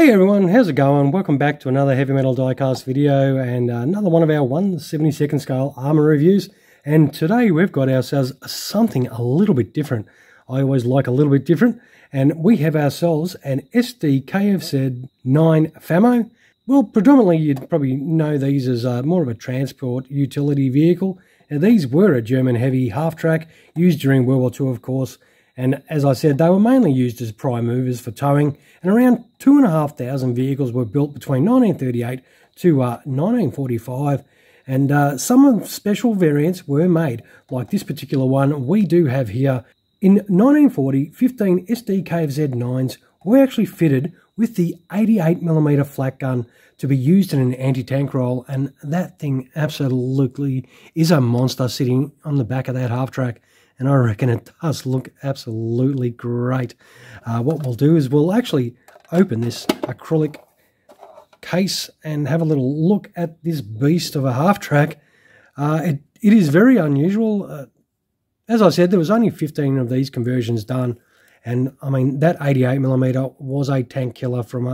Hey everyone, how's it going? Welcome back to another Heavy Metal Diecast video and another one of our 1/72nd scale armor reviews. And today we've got ourselves something a little bit different. I always like a little bit different. And we have ourselves an Sd.Kfz. 9 Famo. Well, predominantly you'd probably know these as more of a transport utility vehicle. Now, these were a German heavy half-track used during World War II, of course. And as I said, they were mainly used as prime movers for towing, and around 2,500 vehicles were built between 1938 to 1945, and some special variants were made, like this particular one we do have here. In 1940, 15 Sd.Kfz. 9s were actually fitted with the 88mm flat gun to be used in an anti-tank role, and that thing absolutely is a monster sitting on the back of that half-track. And I reckon it does look absolutely great. What we'll do is we'll actually open this acrylic case and have a little look at this beast of a half-track. It is very unusual. As I said, there was only 15 of these conversions done. And, I mean, that 88mm was a tank killer from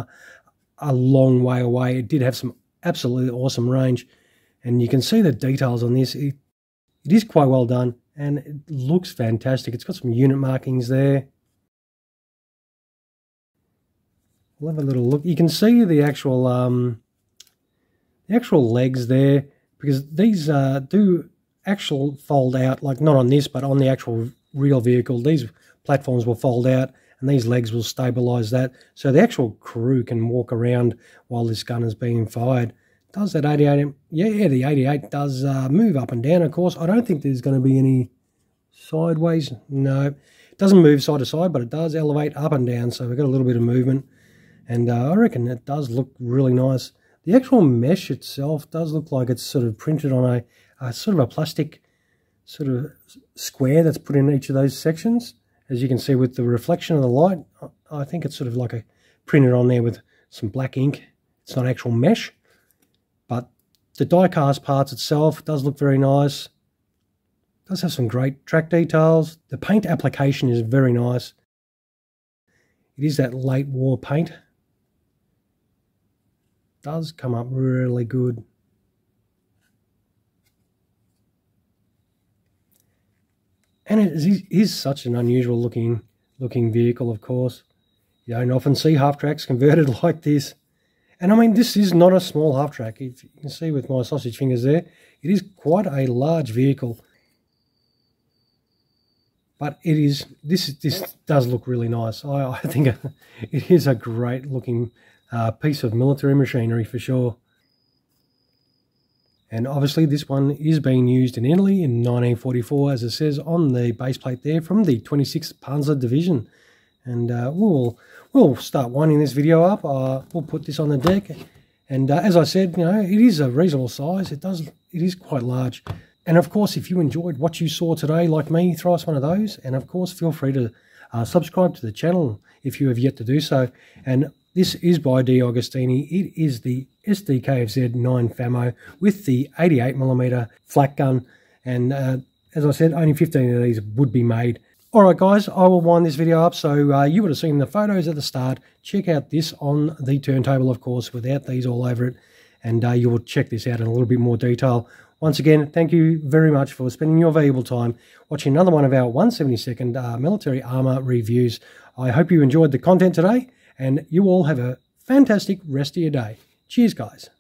a long way away. It did have some absolutely awesome range. And you can see the details on this. It is quite well done. And it looks fantastic. It's got some unit markings there. We'll have a little look. You can see the actual legs there, because these do actual fold out, like not on this, but on the actual real vehicle. These platforms will fold out, and these legs will stabilise that, so the actual crew can walk around while this gun is being fired. Does that 88? Yeah, the 88 does move up and down, of course. I don't think there's going to be any sideways. No, it doesn't move side to side, but it does elevate up and down. So we've got a little bit of movement. And I reckon it does look really nice. The actual mesh itself does look like it's sort of printed on a sort of a plastic sort of square that's put in each of those sections. As you can see with the reflection of the light, I think it's sort of like a printed on there with some black ink. It's not actual mesh. But the die-cast parts itself does look very nice. It does have some great track details. The paint application is very nice. It is that late war paint. It does come up really good. And it is such an unusual looking vehicle, of course. You don't often see half-tracks converted like this. And I mean, this is not a small half-track. If you can see with my sausage fingers there, it is quite a large vehicle. But it is, this does look really nice. I think it is a great looking piece of military machinery for sure. And obviously this one is being used in Italy in 1944, as it says on the base plate there, from the 26th Panzer Division. And we'll start winding this video up. We'll put this on the deck. And as I said, you know, it is a reasonable size. It is quite large. And of course, if you enjoyed what you saw today, like me, throw us one of those. And of course, feel free to subscribe to the channel if you have yet to do so. And this is by DeAgostini. It is the Sd.Kfz. 9 Famo with the 88mm flat gun. And as I said, only 15 of these would be made. Alright guys, I will wind this video up, so you would have seen the photos at the start. Check out this on the turntable, of course, without these all over it, and you will check this out in a little bit more detail. Once again, thank you very much for spending your valuable time watching another one of our 1/72nd military armour reviews. I hope you enjoyed the content today, and you all have a fantastic rest of your day. Cheers guys.